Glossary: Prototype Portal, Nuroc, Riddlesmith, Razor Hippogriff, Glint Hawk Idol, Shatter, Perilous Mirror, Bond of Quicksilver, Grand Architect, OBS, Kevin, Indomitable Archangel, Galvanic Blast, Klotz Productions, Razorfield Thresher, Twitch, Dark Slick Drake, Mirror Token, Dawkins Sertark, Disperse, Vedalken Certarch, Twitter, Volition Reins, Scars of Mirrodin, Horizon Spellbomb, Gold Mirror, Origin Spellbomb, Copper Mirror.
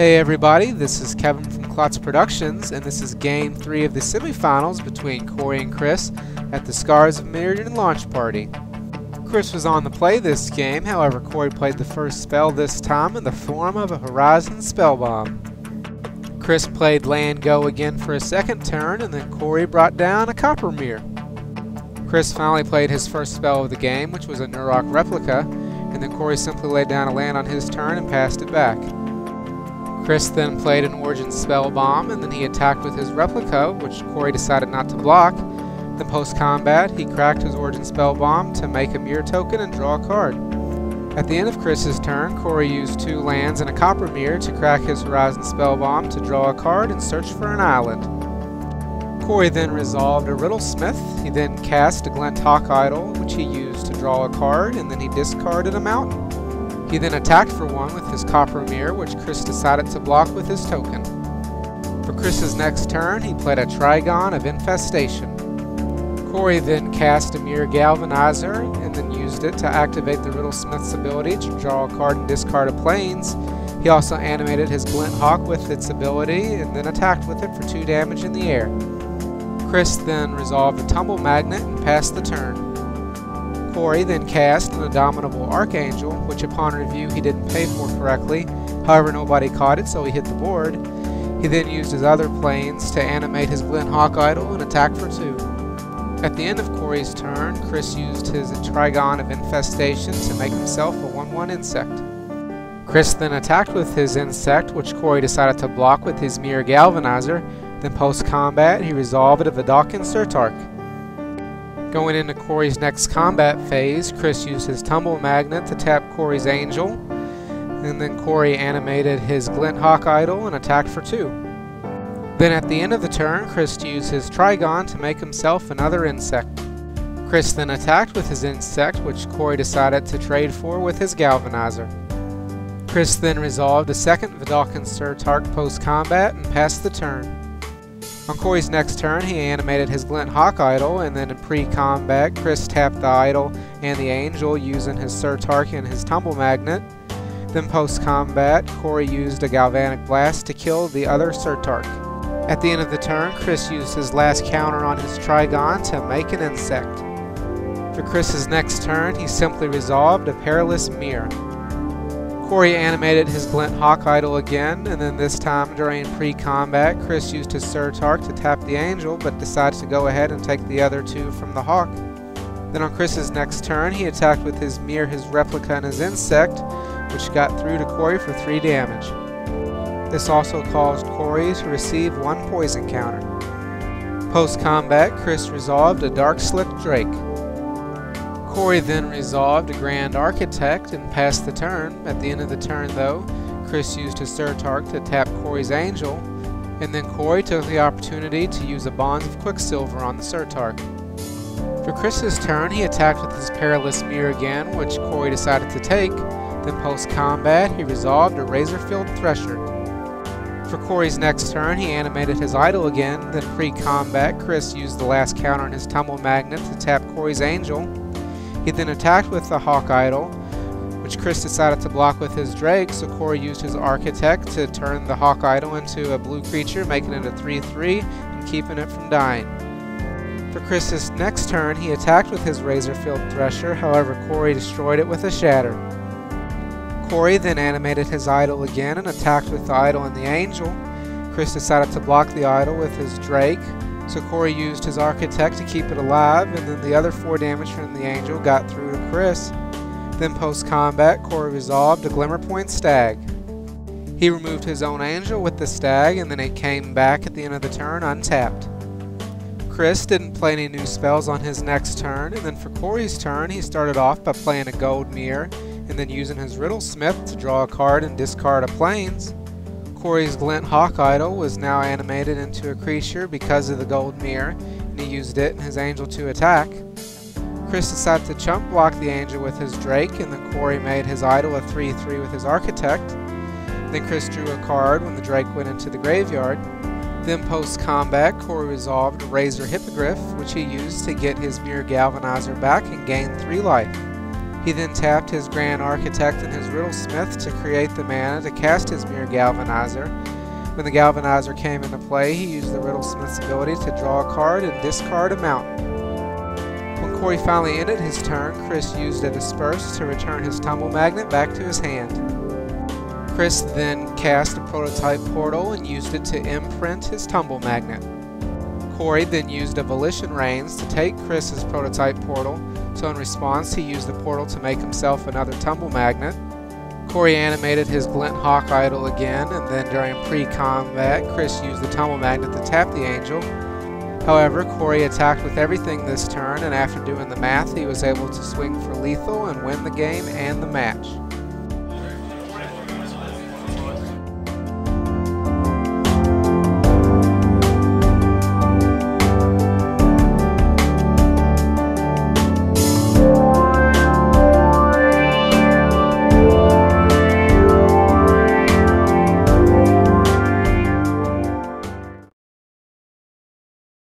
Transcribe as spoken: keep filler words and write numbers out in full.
Hey everybody, this is Kevin from Klotz Productions, and this is game three of the semifinals between Corey and Chris at the Scars of Mirrodin launch party. Chris was on to play this game, however Corey played the first spell this time in the form of a Horizon Spellbomb. Chris played Land Go again for a second turn, and then Corey brought down a Copper Mirror. Chris finally played his first spell of the game, which was a Nuroc replica, and then Corey simply laid down a land on his turn and passed it back. Chris then played an Origin Spellbomb, and then he attacked with his replica, which Corey decided not to block. Then post-combat, he cracked his Origin Spellbomb to make a Mirror Token and draw a card. At the end of Chris's turn, Corey used two lands and a Copper Mirror to crack his Horizon Spellbomb to draw a card and search for an island. Corey then resolved a Riddlesmith. He then cast a Glint Hawk Idol, which he used to draw a card, and then he discarded a mountain. He then attacked for one with his Copper Mirror, which Chris decided to block with his token. For Chris's next turn, he played a Trigon of Infestation. Corey then cast a Mirror Galvanizer, and then used it to activate the Riddlesmith's ability to draw a card and discard a Plains. He also animated his Glint Hawk with its ability, and then attacked with it for two damage in the air. Chris then resolved a Tumble Magnet and passed the turn. Corey then cast an Indomitable Archangel, which upon review he didn't pay for correctly, however nobody caught it so he hit the board. He then used his other planes to animate his Glint Hawk Idol and attack for two. At the end of Corey's turn, Chris used his Trigon of Infestation to make himself a one one Insect. Chris then attacked with his Insect, which Corey decided to block with his Mirror Galvanizer, then post-combat he resolved it of a Dawkins Sertark. Going into Corey's next combat phase, Chris used his Tumble Magnet to tap Corey's Angel, and then Corey animated his Glint Hawk Idol and attacked for two. Then at the end of the turn, Chris used his Trigon to make himself another Insect. Chris then attacked with his Insect, which Corey decided to trade for with his Galvanizer. Chris then resolved a second Vedalken Certarch post-combat and passed the turn. On Corey's next turn, he animated his Glint Hawk Idol, and then in pre-combat, Chris tapped the Idol and the Angel using his Sertark and his Tumble Magnet. Then post-combat, Corey used a Galvanic Blast to kill the other Sertark. At the end of the turn, Chris used his last counter on his Trigon to make an Insect. For Chris's next turn, he simply resolved a Perilous Mirror. Corey animated his Glint Hawk Idol again, and then this time during pre-combat, Chris used his Sertark to tap the Angel, but decides to go ahead and take the other two from the Hawk. Then on Chris's next turn, he attacked with his Mirror, his Replica, and his Insect, which got through to Corey for three damage. This also caused Corey to receive one poison counter. Post-combat, Chris resolved a Dark Slick Drake. Corey then resolved a Grand Architect and passed the turn. At the end of the turn, though, Chris used his Sertark to tap Corey's Angel, and then Corey took the opportunity to use a Bond of Quicksilver on the Sertark. For Chris's turn, he attacked with his Perilous Mirror again, which Corey decided to take. Then post-combat, he resolved a Razorfield Thresher. For Corey's next turn, he animated his Idol again. Then pre-combat, Chris used the last counter on his Tumble Magnet to tap Corey's Angel. He then attacked with the Hawk Idol, which Chris decided to block with his Drake, so Corey used his Architect to turn the Hawk Idol into a blue creature, making it a three three and keeping it from dying. For Chris's next turn, he attacked with his Razorfield Thresher, however Corey destroyed it with a Shatter. Corey then animated his Idol again and attacked with the Idol and the Angel. Chris decided to block the Idol with his Drake, so Corey used his Architect to keep it alive, and then the other four damage from the Angel got through to Chris. Then post-combat, Corey resolved a Glimmer Point Stag. He removed his own Angel with the Stag, and then it came back at the end of the turn untapped. Chris didn't play any new spells on his next turn, and then for Corey's turn, he started off by playing a Gold Mirror, and then using his Riddlesmith to draw a card and discard a Plains. Corey's Glint Hawk Idol was now animated into a creature because of the Gold Mirror, and he used it and his Angel to attack. Chris decided to chump block the Angel with his Drake, and then Corey made his Idol a three three with his Architect. Then Chris drew a card when the Drake went into the graveyard. Then post-combat, Corey resolved a Razor Hippogriff, which he used to get his Mirror Galvanizer back and gain three life. He then tapped his Grand Architect and his Riddlesmith to create the mana to cast his Mirror Galvanizer. When the Galvanizer came into play, he used the Riddlesmith's ability to draw a card and discard a mountain. When Corey finally ended his turn, Chris used a Disperse to return his Tumble Magnet back to his hand. Chris then cast a Prototype Portal and used it to imprint his Tumble Magnet. Corey then used a Volition Reins to take Chris's Prototype Portal, so in response he used the portal to make himself another Tumble Magnet. Corey animated his Glint Hawk Idol again, and then during pre-combat Chris used the Tumble Magnet to tap the Angel. However, Corey attacked with everything this turn, and after doing the math he was able to swing for lethal and win the game and the match.